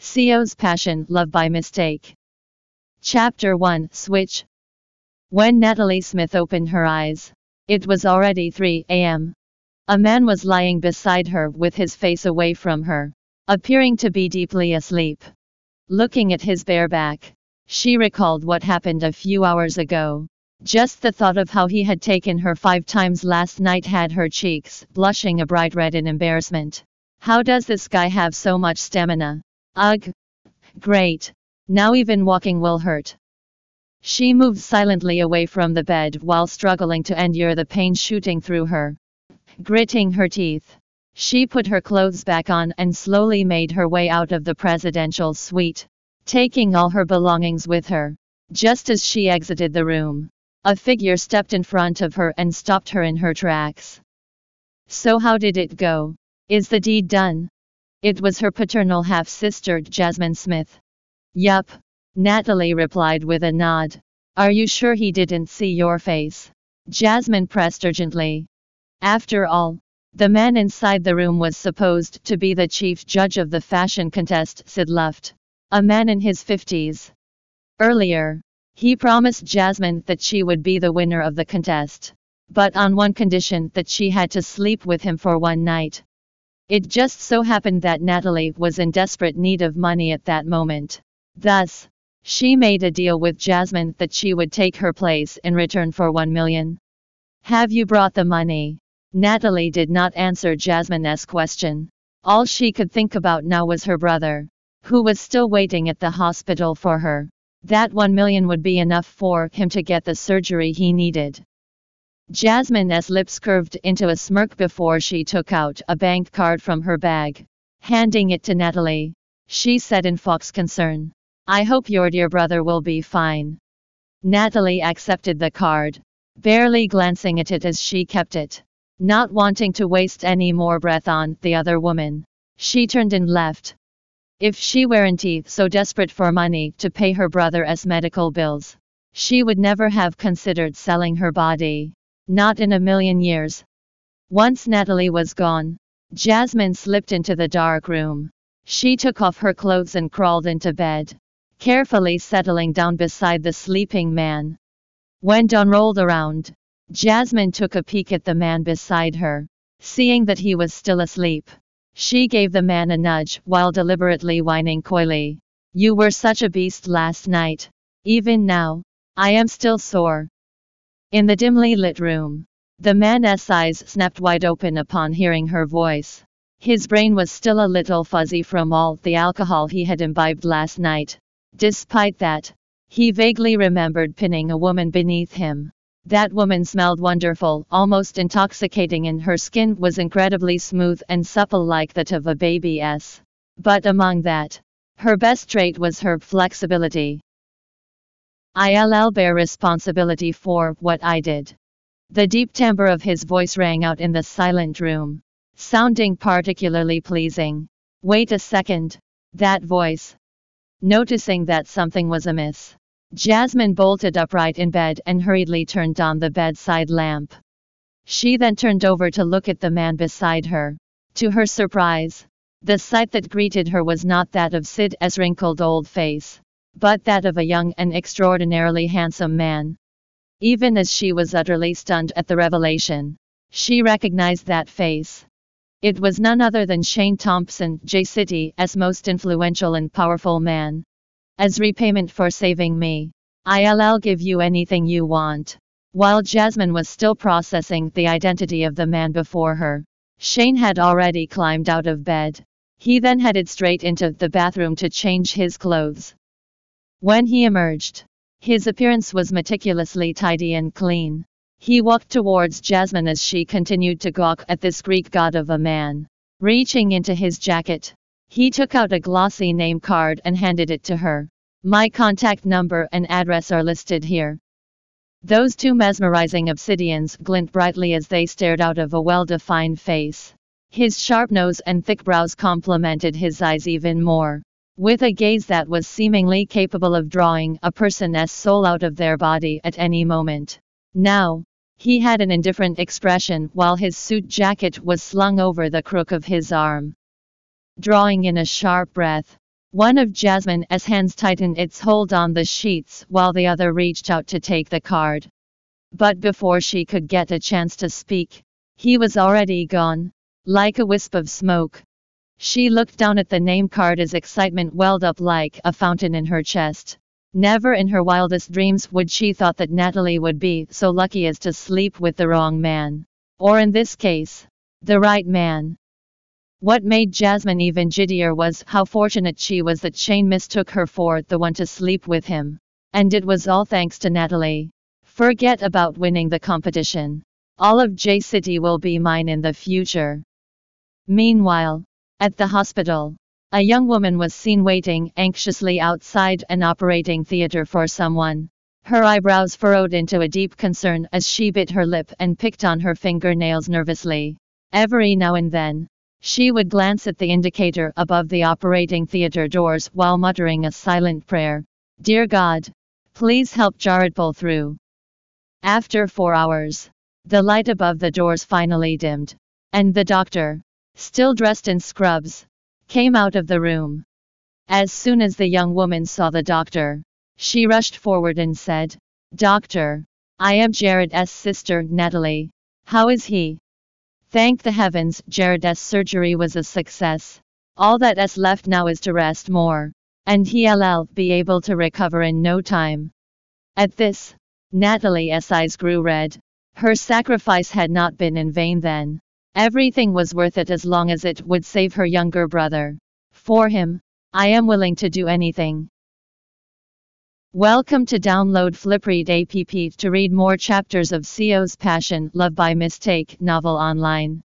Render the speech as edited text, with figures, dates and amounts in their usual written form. CEO's Passion: Love by Mistake. Chapter 1: Switch. When Natalie Smith opened her eyes, it was already 3 a.m. A man was lying beside her with his face away from her, appearing to be deeply asleep. Looking at his bare back, she recalled what happened a few hours ago. Just the thought of how he had taken her 5 times last night had her cheeks blushing a bright red in embarrassment. How does this guy have so much stamina? Ugh. Great. Now even walking will hurt. She moved silently away from the bed while struggling to endure the pain shooting through her. Gritting her teeth, she put her clothes back on and slowly made her way out of the presidential suite, taking all her belongings with her. Just as she exited the room, a figure stepped in front of her and stopped her in her tracks. So how did it go? Is the deed done? It was her paternal half-sister Jasmine Smith. Yup, Natalie replied with a nod. Are you sure he didn't see your face? Jasmine pressed urgently. After all, the man inside the room was supposed to be the chief judge of the fashion contest, Sid Luft, a man in his 50s. Earlier, he promised Jasmine that she would be the winner of the contest, but on one condition, that she had to sleep with him for one night. It just so happened that Natalie was in desperate need of money at that moment. Thus, she made a deal with Jasmine that she would take her place in return for $1 million. Have you brought the money? Natalie did not answer Jasmine's question. All she could think about now was her brother, who was still waiting at the hospital for her. That $1 million would be enough for him to get the surgery he needed. Jasmine's lips curved into a smirk before she took out a bank card from her bag. Handing it to Natalie, she said in fox concern, I hope your dear brother will be fine. Natalie accepted the card, barely glancing at it as she kept it. Not wanting to waste any more breath on the other woman, she turned and left. If she weren't so desperate for money to pay her brother's medical bills, she would never have considered selling her body. Not in a million years. Once Natalie was gone, Jasmine slipped into the dark room. She took off her clothes and crawled into bed, carefully settling down beside the sleeping man. When dawn rolled around, Jasmine took a peek at the man beside her. Seeing that he was still asleep, she gave the man a nudge while deliberately whining coyly, You were such a beast last night. Even now, I am still sore. In the dimly lit room, the man's eyes snapped wide open upon hearing her voice. His brain was still a little fuzzy from all the alcohol he had imbibed last night. Despite that, he vaguely remembered pinning a woman beneath him. That woman smelled wonderful, almost intoxicating, and her skin was incredibly smooth and supple like that of a baby's. But among that, her best trait was her flexibility. I'll bear responsibility for what I did. The deep timbre of his voice rang out in the silent room, sounding particularly pleasing. Wait a second, that voice. Noticing that something was amiss, Jasmine bolted upright in bed and hurriedly turned on the bedside lamp. She then turned over to look at the man beside her. To her surprise, the sight that greeted her was not that of Sid's wrinkled old face, but that of a young and extraordinarily handsome man. Even as she was utterly stunned at the revelation, she recognized that face. It was none other than Shane Thompson, City's most influential and powerful man. As repayment for saving me, I'll give you anything you want. While Jasmine was still processing the identity of the man before her, Shane had already climbed out of bed. He then headed straight into the bathroom to change his clothes. When he emerged, his appearance was meticulously tidy and clean. He walked towards Jasmine as she continued to gawk at this Greek god of a man. Reaching into his jacket, he took out a glossy name card and handed it to her. My contact number and address are listed here. Those two mesmerizing obsidians glint brightly as they stared out of a well-defined face. His sharp nose and thick brows complemented his eyes even more, with a gaze that was seemingly capable of drawing a person's soul out of their body at any moment. Now, he had an indifferent expression while his suit jacket was slung over the crook of his arm. Drawing in a sharp breath, One of Jasmine's hands tightened its hold on the sheets while the other reached out to take the card. But before she could get a chance to speak, he was already gone, like a wisp of smoke. She looked down at the name card as excitement welled up like a fountain in her chest. Never in her wildest dreams would she thought that Natalie would be so lucky as to sleep with the wrong man. Or in this case, the right man. What made Jasmine even jittier was how fortunate she was that Shane mistook her for the one to sleep with him. And it was all thanks to Natalie. Forget about winning the competition. All of J-City will be mine in the future. Meanwhile, at the hospital, a young woman was seen waiting anxiously outside an operating theater for someone. Her eyebrows furrowed into a deep concern as she bit her lip and picked on her fingernails nervously. Every now and then, she would glance at the indicator above the operating theater doors while muttering a silent prayer. Dear God, please help Jared pull through. After 4 hours, the light above the doors finally dimmed, and the doctor, still dressed in scrubs, came out of the room. As soon as the young woman saw the doctor, she rushed forward and said, "Doctor, I am Jared's sister, Natalie. How is he?" Thank the heavens, Jared's surgery was a success. All that's left now is to rest more, and he'll be able to recover in no time. At this, Natalie's eyes grew red. Her sacrifice had not been in vain then. Everything was worth it as long as it would save her younger brother. For him, I am willing to do anything. Welcome to download Flipread app to read more chapters of CEO's Passion: Love by Mistake novel online.